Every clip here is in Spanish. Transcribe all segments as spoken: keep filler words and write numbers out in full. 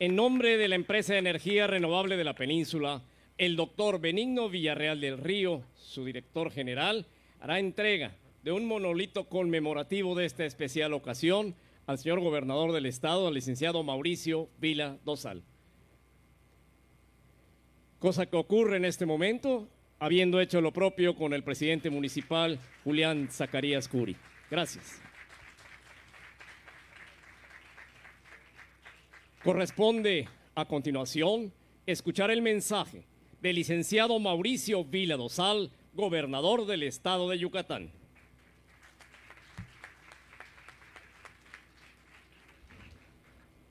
En nombre de la empresa Energía Renovable de la Península, el doctor Benigno Villarreal del Río, su director general, hará entrega de un monolito conmemorativo de esta especial ocasión al señor gobernador del estado, al licenciado Mauricio Vila Dosal. Cosa que ocurre en este momento, habiendo hecho lo propio con el presidente municipal, Julián Zacarías Curi. Gracias. Corresponde a continuación escuchar el mensaje del licenciado Mauricio Vila Dosal, gobernador del estado de Yucatán.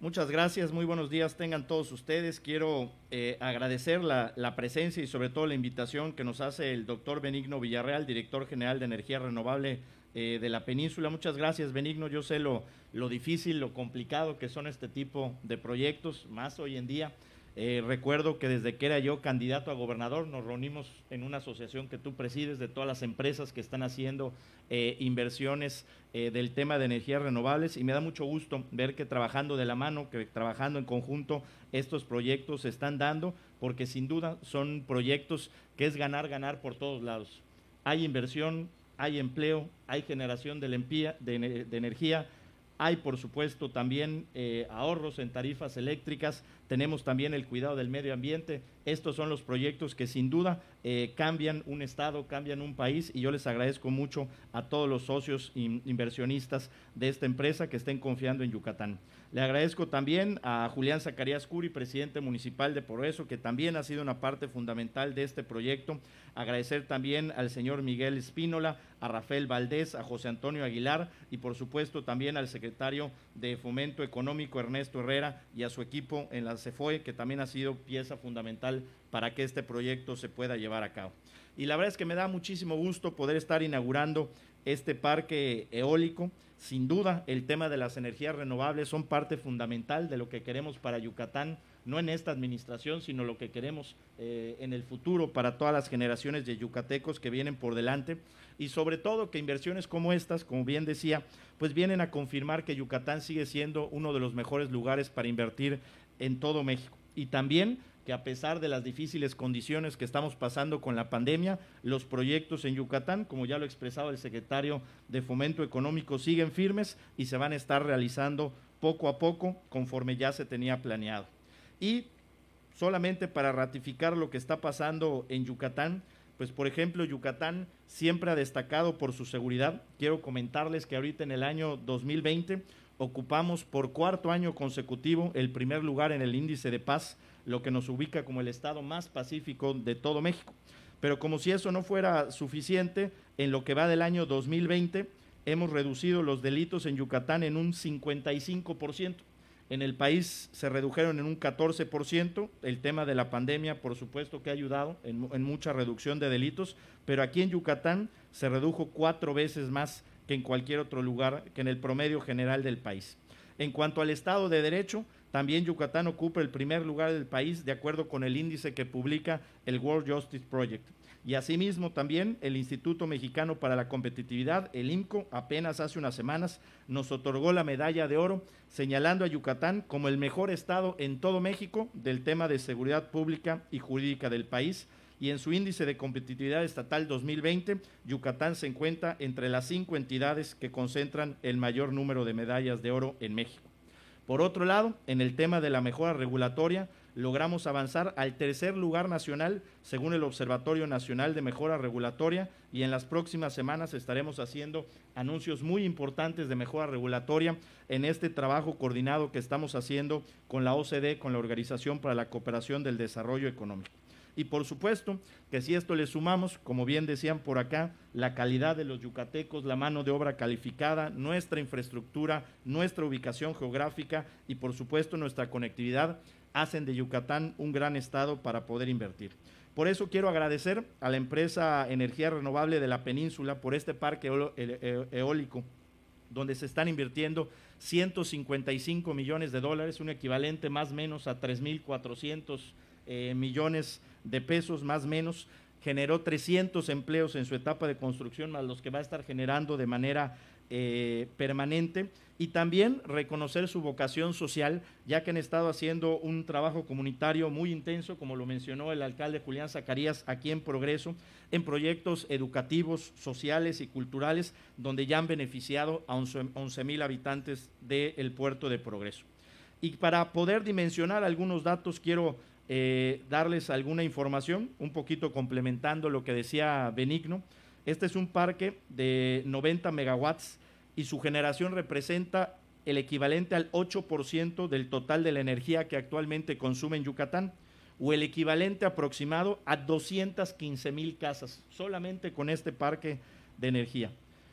Muchas gracias, muy buenos días tengan todos ustedes. Quiero eh, agradecer la, la presencia y sobre todo la invitación que nos hace el doctor Benigno Villarreal, director general de Energía Renovable eh, de la Península. Muchas gracias, Benigno. Yo sé lo, lo difícil, lo complicado que son este tipo de proyectos, más hoy en día. Eh, recuerdo que desde que era yo candidato a gobernador nos reunimos en una asociación que tú presides de todas las empresas que están haciendo eh, inversiones eh, del tema de energías renovables, y me da mucho gusto ver que trabajando de la mano, que trabajando en conjunto estos proyectos se están dando, porque sin duda son proyectos que es ganar, ganar por todos lados. Hay inversión, hay empleo, hay generación de, lempía, de, de energía. Hay, por supuesto, también eh, ahorros en tarifas eléctricas, tenemos también el cuidado del medio ambiente. Estos son los proyectos que sin duda eh, cambian un estado, cambian un país, y yo les agradezco mucho a todos los socios in inversionistas de esta empresa que estén confiando en Yucatán. Le agradezco también a Julián Zacarías Curi, presidente municipal de Progreso, que también ha sido una parte fundamental de este proyecto. Agradecer también al señor Miguel Espínola, a Rafael Valdés, a José Antonio Aguilar y por supuesto también al secretario de Fomento Económico, Ernesto Herrera, y a su equipo en la C E F O E, que también ha sido pieza fundamental para que este proyecto se pueda llevar a cabo. Y la verdad es que me da muchísimo gusto poder estar inaugurando este parque eólico. Sin duda, el tema de las energías renovables son parte fundamental de lo que queremos para Yucatán, no en esta administración, sino lo que queremos eh, en el futuro para todas las generaciones de yucatecos que vienen por delante, y sobre todo que inversiones como estas, como bien decía, pues vienen a confirmar que Yucatán sigue siendo uno de los mejores lugares para invertir en todo México, y también que a pesar de las difíciles condiciones que estamos pasando con la pandemia, los proyectos en Yucatán, como ya lo ha expresado el secretario de Fomento Económico, siguen firmes y se van a estar realizando poco a poco conforme ya se tenía planeado. Y solamente para ratificar lo que está pasando en Yucatán, pues por ejemplo, Yucatán siempre ha destacado por su seguridad. Quiero comentarles que ahorita en el año dos mil veinte ocupamos por cuarto año consecutivo el primer lugar en el índice de paz, lo que nos ubica como el estado más pacífico de todo México. Pero como si eso no fuera suficiente, en lo que va del año dos mil veinte hemos reducido los delitos en Yucatán en un cincuenta y cinco por ciento. En el país se redujeron en un catorce por ciento, el tema de la pandemia por supuesto que ha ayudado en, en mucha reducción de delitos, pero aquí en Yucatán se redujo cuatro veces más que en cualquier otro lugar, que en el promedio general del país. En cuanto al Estado de Derecho, también Yucatán ocupa el primer lugar del país de acuerdo con el índice que publica el World Justice Project. Y asimismo también el Instituto Mexicano para la Competitividad, el I M C O, apenas hace unas semanas nos otorgó la medalla de oro, señalando a Yucatán como el mejor estado en todo México del tema de seguridad pública y jurídica del país. Y en su índice de competitividad estatal dos mil veinte, Yucatán se encuentra entre las cinco entidades que concentran el mayor número de medallas de oro en México. Por otro lado, en el tema de la mejora regulatoria, logramos avanzar al tercer lugar nacional según el Observatorio Nacional de Mejora Regulatoria, y en las próximas semanas estaremos haciendo anuncios muy importantes de mejora regulatoria en este trabajo coordinado que estamos haciendo con la O C D E, con la Organización para la Cooperación del Desarrollo Económico. Y por supuesto que si esto le sumamos, como bien decían por acá, la calidad de los yucatecos, la mano de obra calificada, nuestra infraestructura, nuestra ubicación geográfica y por supuesto nuestra conectividad, hacen de Yucatán un gran estado para poder invertir. Por eso quiero agradecer a la empresa Energía Renovable de la Península por este parque eólico, donde se están invirtiendo ciento cincuenta y cinco millones de dólares, un equivalente más o menos a tres mil cuatrocientos eh, millones de pesos más o menos. Generó trescientos empleos en su etapa de construcción, más los que va a estar generando de manera eh, permanente, y también reconocer su vocación social, ya que han estado haciendo un trabajo comunitario muy intenso, como lo mencionó el alcalde Julián Zacarías, aquí en Progreso, en proyectos educativos, sociales y culturales, donde ya han beneficiado a once mil habitantes del puerto de Progreso. Y para poder dimensionar algunos datos, quiero eh, darles alguna información, un poquito complementando lo que decía Benigno. Este es un parque de noventa megawatts, y su generación representa el equivalente al ocho por ciento del total de la energía que actualmente consume en Yucatán, o el equivalente aproximado a doscientas quince mil casas, solamente con este parque de energía.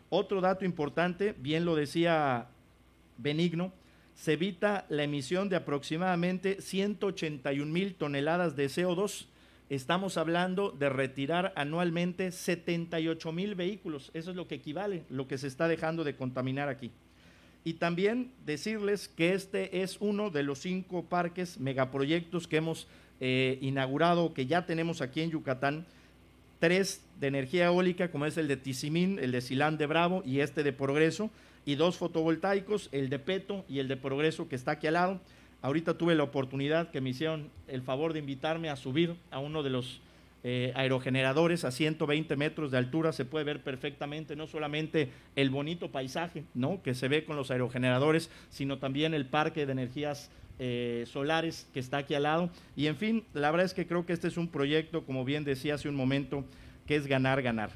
Otro dato importante, bien lo decía Benigno, se evita la emisión de aproximadamente ciento ochenta y un mil toneladas de C O dos. Estamos hablando de retirar anualmente setenta y ocho mil vehículos, eso es lo que equivale, lo que se está dejando de contaminar aquí. Y también decirles que este es uno de los cinco parques megaproyectos que hemos eh, inaugurado, que ya tenemos aquí en Yucatán, tres de energía eólica, como es el de Tizimín, el de Silán de Bravo y este de Progreso, y dos fotovoltaicos, el de Peto y el de Progreso, que está aquí al lado. Ahorita tuve la oportunidad que me hicieron el favor de invitarme a subir a uno de los eh, aerogeneradores a ciento veinte metros de altura. Se puede ver perfectamente no solamente el bonito paisaje, ¿no?, que se ve con los aerogeneradores, sino también el parque de energías eh, solares que está aquí al lado. Y en fin, la verdad es que creo que este es un proyecto, como bien decía hace un momento, que es ganar, ganar.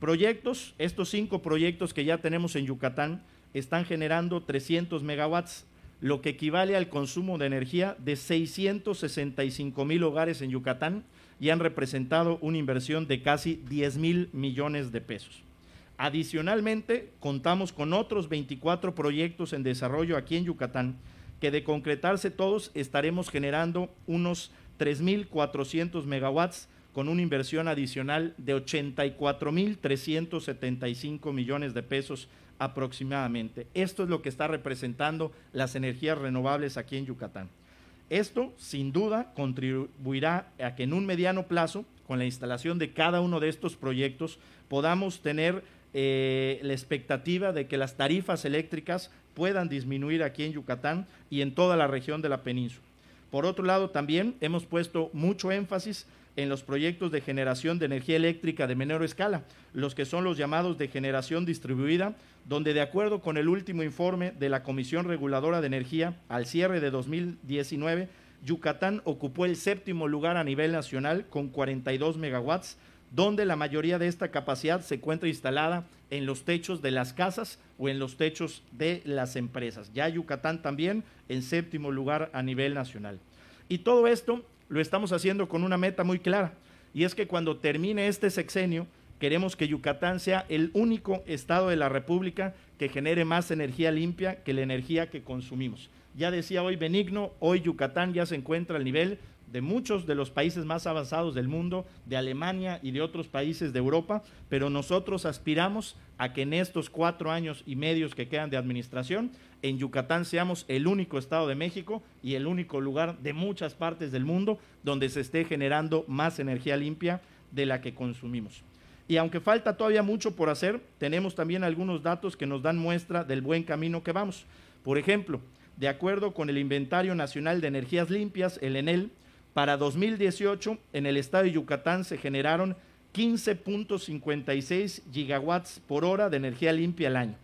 Proyectos, estos cinco proyectos que ya tenemos en Yucatán, están generando trescientos megawatts, lo que equivale al consumo de energía de seiscientos sesenta y cinco mil hogares en Yucatán, y han representado una inversión de casi diez mil millones de pesos. Adicionalmente, contamos con otros veinticuatro proyectos en desarrollo aquí en Yucatán, que de concretarse todos estaremos generando unos tres mil cuatrocientos megawatts con una inversión adicional de ochenta y cuatro mil trescientos setenta y cinco millones de pesos aproximadamente. Esto es lo que está representando las energías renovables aquí en Yucatán. Esto, sin duda, contribuirá a que en un mediano plazo, con la instalación de cada uno de estos proyectos, podamos tener eh, la expectativa de que las tarifas eléctricas puedan disminuir aquí en Yucatán y en toda la región de la península. Por otro lado, también hemos puesto mucho énfasis en los proyectos de generación de energía eléctrica de menor escala, los que son los llamados de generación distribuida, donde de acuerdo con el último informe de la Comisión Reguladora de Energía, al cierre de dos mil diecinueve, Yucatán ocupó el séptimo lugar a nivel nacional con cuarenta y dos megawatts, donde la mayoría de esta capacidad se encuentra instalada en los techos de las casas o en los techos de las empresas. Ya Yucatán también en séptimo lugar a nivel nacional. Y todo esto lo estamos haciendo con una meta muy clara, y es que cuando termine este sexenio, queremos que Yucatán sea el único estado de la República que genere más energía limpia que la energía que consumimos. Ya decía hoy Benigno, hoy Yucatán ya se encuentra al nivel de muchos de los países más avanzados del mundo, de Alemania y de otros países de Europa, pero nosotros aspiramos a que en estos cuatro años y medios que quedan de administración, en Yucatán seamos el único estado de México y el único lugar de muchas partes del mundo donde se esté generando más energía limpia de la que consumimos. Y aunque falta todavía mucho por hacer, tenemos también algunos datos que nos dan muestra del buen camino que vamos. Por ejemplo, de acuerdo con el Inventario Nacional de Energías Limpias, el ENEL, para dos mil dieciocho, en el estado de Yucatán se generaron quince punto cincuenta y seis gigawatts por hora de energía limpia al año,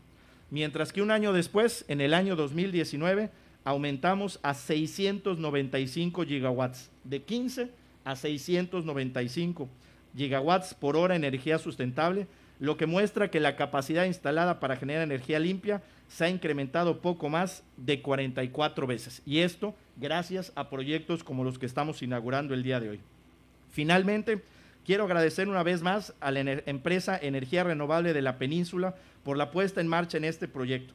mientras que un año después, en el año dos mil diecinueve, aumentamos a seiscientos noventa y cinco gigawatts, de quince a seiscientos noventa y cinco gigawatts por hora de energía sustentable, lo que muestra que la capacidad instalada para generar energía limpia se ha incrementado poco más de cuarenta y cuatro veces, y esto gracias a proyectos como los que estamos inaugurando el día de hoy. Finalmente, quiero agradecer una vez más a la empresa Energía Renovable de la Península por la puesta en marcha en este proyecto,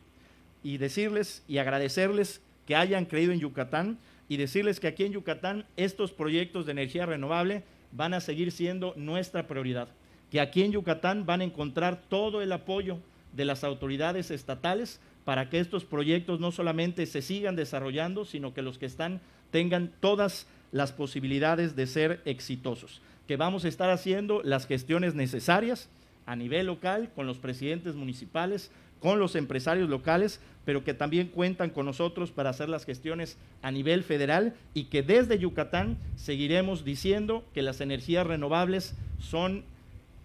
y decirles y agradecerles que hayan creído en Yucatán, y decirles que aquí en Yucatán estos proyectos de energía renovable van a seguir siendo nuestra prioridad, que aquí en Yucatán van a encontrar todo el apoyo de las autoridades estatales para que estos proyectos no solamente se sigan desarrollando, sino que los que están tengan todas las posibilidades de ser exitosos, que vamos a estar haciendo las gestiones necesarias a nivel local, con los presidentes municipales, con los empresarios locales, pero que también cuentan con nosotros para hacer las gestiones a nivel federal, y que desde Yucatán seguiremos diciendo que las energías renovables son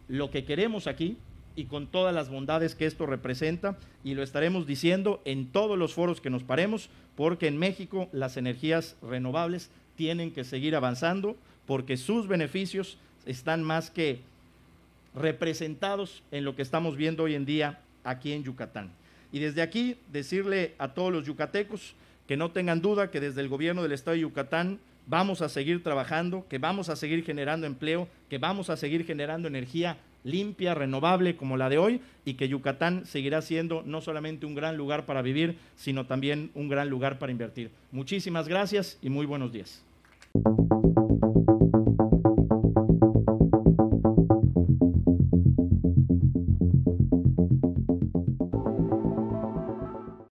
lo que queremos aquí, y con todas las bondades que esto representa, y lo estaremos diciendo en todos los foros que nos paremos, porque en México las energías renovables tienen que seguir avanzando, porque sus beneficios están más que representados en lo que estamos viendo hoy en día aquí en Yucatán. Y desde aquí decirle a todos los yucatecos que no tengan duda que desde el gobierno del estado de Yucatán vamos a seguir trabajando, que vamos a seguir generando empleo, que vamos a seguir generando energía limpia, renovable como la de hoy, y que Yucatán seguirá siendo no solamente un gran lugar para vivir, sino también un gran lugar para invertir. Muchísimas gracias y muy buenos días.